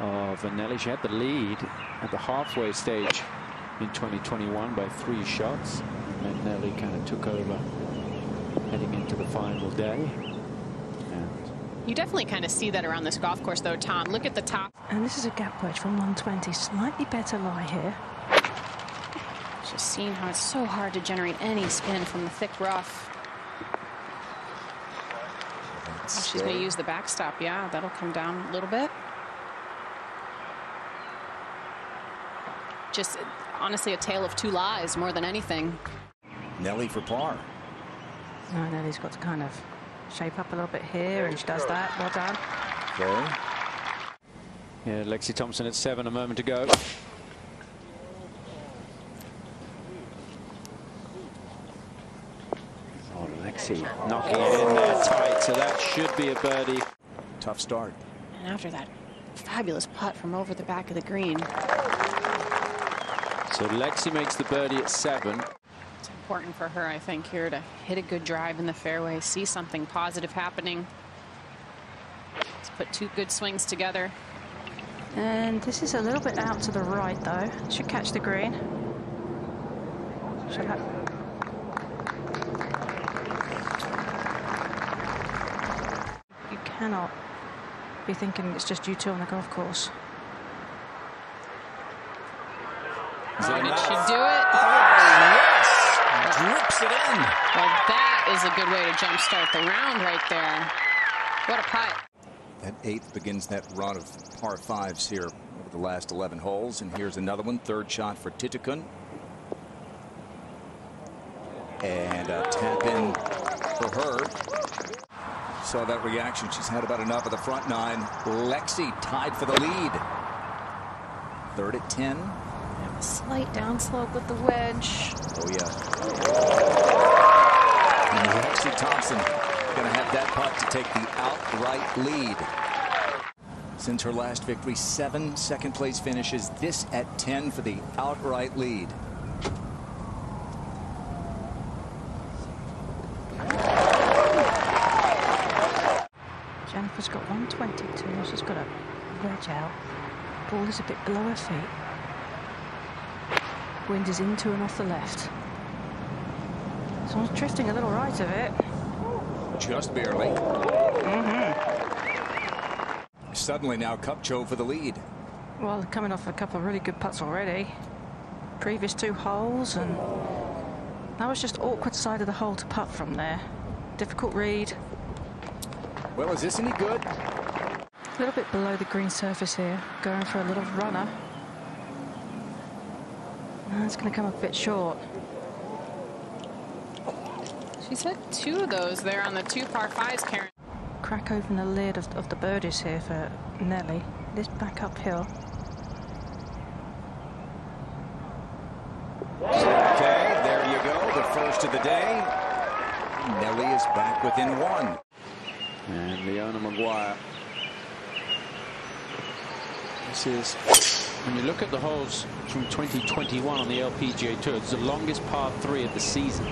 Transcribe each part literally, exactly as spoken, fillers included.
of Vanelli. She had the lead at the halfway stage in twenty twenty-one by three shots, and Nelly kind of took over heading into the final day. And you definitely kind of see that around this golf course, though, Tom. Look at the top. And this is a gap wedge from one twenty. Slightly better lie here. Just seeing how it's so hard to generate any spin from the thick rough. Oh, she's going to use the backstop. Yeah, that'll come down a little bit. Just honestly a tale of two lies more than anything. Nelly for par. No, Nelly's got to kind of shape up a little bit here, and she does that. Well done. Okay. Yeah, Lexi Thompson at seven, a moment to go. Oh, Lexi knocking it in there tight, so that should be a birdie. Tough start. And after that fabulous putt from over the back of the green. So Lexi makes the birdie at seven. It's important for her, I think, here to hit a good drive in the fairway, see something positive happening. Let's put two good swings together. And this is a little bit out to the right, though. Should catch the green. Should have... You cannot be thinking it's just you two on the golf course. So did she do it? Oh, yes! Drips it in. Well, that is a good way to jumpstart the round right there. What a putt. That eighth begins that run of par fives here over the last eleven holes. And here's another one. Third shot for Titukun. And a tap in for her. Saw that reaction. She's had about enough of the front nine. Lexi tied for the lead. Third at ten. Slight downslope with the wedge. Oh, yeah. And Lexi Thompson going to have that putt to take the outright lead. Since her last victory, seven second place finishes, this at ten for the outright lead. Jennifer's got one twenty-two. She's got a wedge out. Ball is a bit below her feet. Wind is into and off the left. Someone's drifting a little right of it. Just barely. Mm-hmm. Suddenly now Kupcho for the lead. Well, coming off a couple of really good putts already. Previous two holes, and that was just awkward side of the hole to putt from there. Difficult read. Well, is this any good? A little bit below the green surface here. Going for a little runner. It's going to come up a bit short. She's had two of those there on the two par fives, Karen. Crack open the lid of, of the birdies here for Nelly. This back uphill. Okay, there you go. The first of the day. Nelly is back within one. And Leona Maguire. This is... When you look at the holes from twenty twenty-one on the L P G A Tour, it's the longest par three of the season.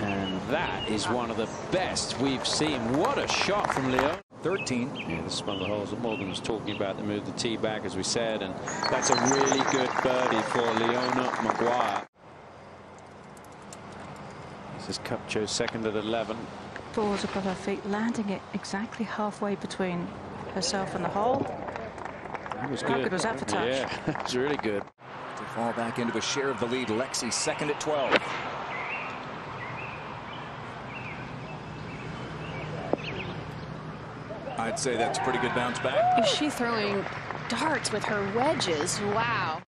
And that is one of the best we've seen. What a shot from Leo. thirteen. Yeah, this is one of the holes that Morgan was talking about. They moved the tee back, as we said, and that's a really good birdie for Leona Maguire. This is Kupcho's second at eleven. Ball's above her feet, landing it exactly halfway between herself and the hole. That was good. How good was that for touch? Yeah, it's really good. To fall back into a share of the lead, Lexi second at twelve. I'd say that's a pretty good bounce back. Is she throwing darts with her wedges? Wow.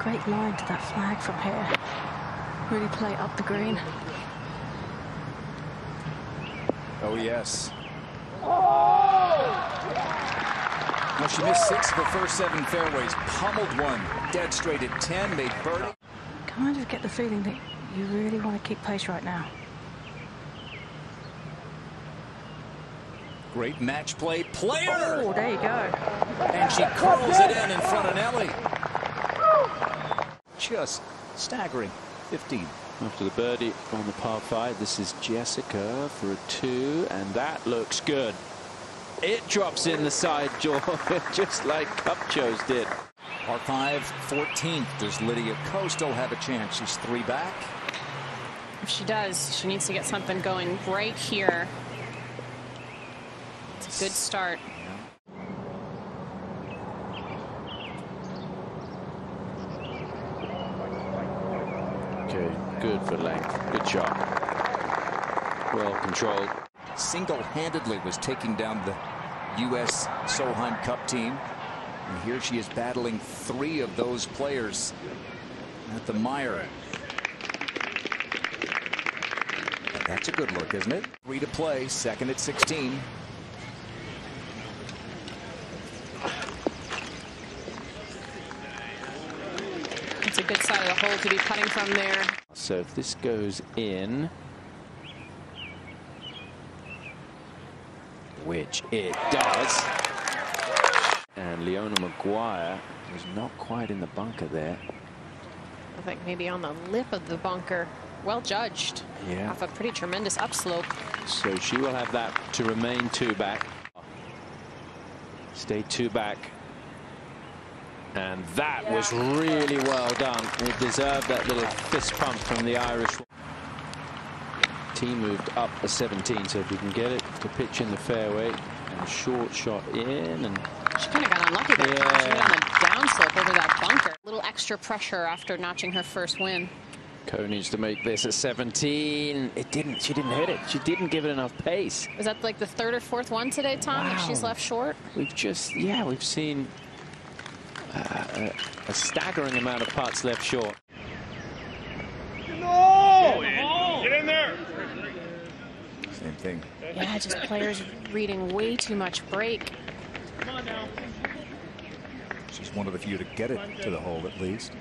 Great line to that flag from here. Really play up the green. Oh, yes. Now she missed six of her first seven fairways, pummeled one, dead straight at ten, made birdie. Kind of get the feeling that you really want to keep pace right now. Great match play, player! Oh, there you go. And she curls it in in front of Nelly. Just staggering, fifteen. After the birdie on the par five, this is Jessica for a two, and that looks good. It drops in the side jaw, just like Kupcho's did. Par five, fourteenth. Does Lydia Ko still have a chance? She's three back. If she does, she needs to get something going right here. It's a good start. Okay, good for length. Good shot. Well controlled. Single-handedly was taking down the U S Solheim Cup team. And here she is battling three of those players at the Meijer. That's a good look, isn't it? Three to play, second at sixteen. It's a good side of the hole to be putting from there. So if this goes in, which it does. And Leona Maguire was not quite in the bunker there. I think maybe on the lip of the bunker. Well judged. Yeah. Off a pretty tremendous upslope. So she will have that to remain two back. Stay two back. And that yeah. was really well done. We deserved that little fist pump from the Irish. Team moved up a seventeen, so if you can get it to pitch in the fairway and a short shot in, and she kind of got unlucky there. Yeah. She went on the downslope over that bunker. A little extra pressure after notching her first win. Ko needs to make this at seventeen. It didn't. She didn't hit it. She didn't give it enough pace. Was that like the third or fourth one today, Tom? Wow. If she's left short. We've just yeah, we've seen uh, a, a staggering amount of putts left short. No! Get in there. Same thing. Yeah, just players reading way too much break. Come on now. She's one of the few to get it to the hole at least.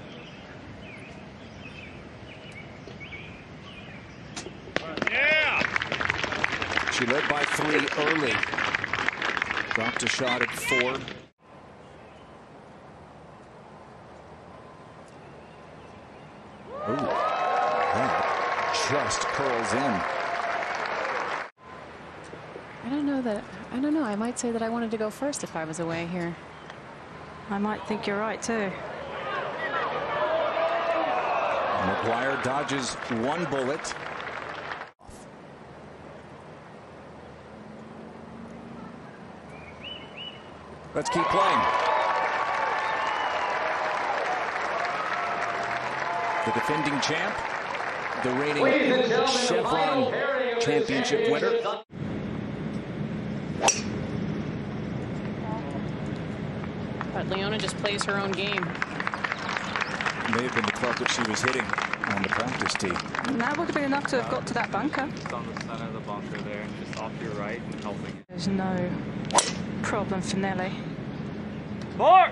Yeah. She led by three early. Dropped a shot at four. Ooh. That just curls in. I don't know that, I don't know, I might say that I wanted to go first if I was away here. I might think you're right, too. Maguire dodges one bullet. Let's keep playing. The defending champ, the reigning Chevron championship winner. But Leona just plays her own game. May have been the club that she was hitting on the practice tee. And that would have been enough to have got to that bunker. It's on the center of the bunker there, and just off your right and helping it. There's no problem for Nelly. More!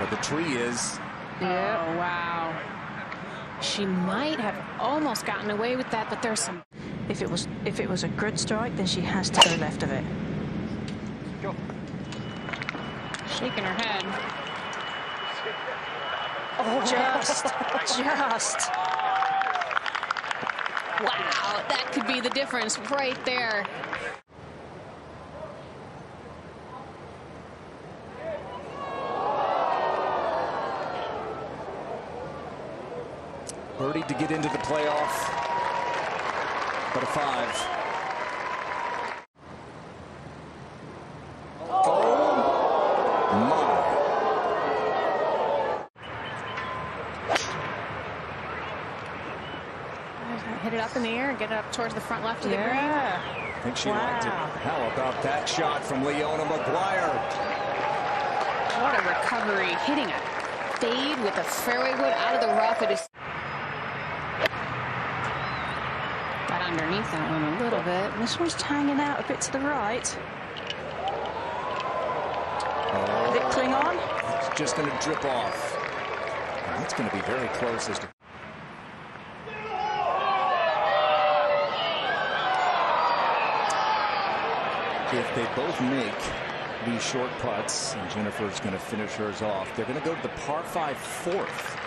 But the tree is... Yeah. Oh, wow. She might have almost gotten away with that, but there's some... If it was, if it was a good strike, then she has to go left of it. Shaking her head. Oh, just, just. Wow, that could be the difference right there. Birdie to get into the playoff, but a five. Hit it up in the air and get it up towards the front left of the yeah. green. I think she wow. liked it. How about that shot from Leona Maguire? What a recovery. Hitting a fade with a fairway wood out of the rough. It is. Got underneath that one a little bit. This one's hanging out a bit to the right. Oh. Did it cling on? It's just going to drip off. That's going to be very close as to. If they both make these short putts, and Jennifer's going to finish hers off, they're going to go to the par five fourth.